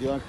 Hadi lan.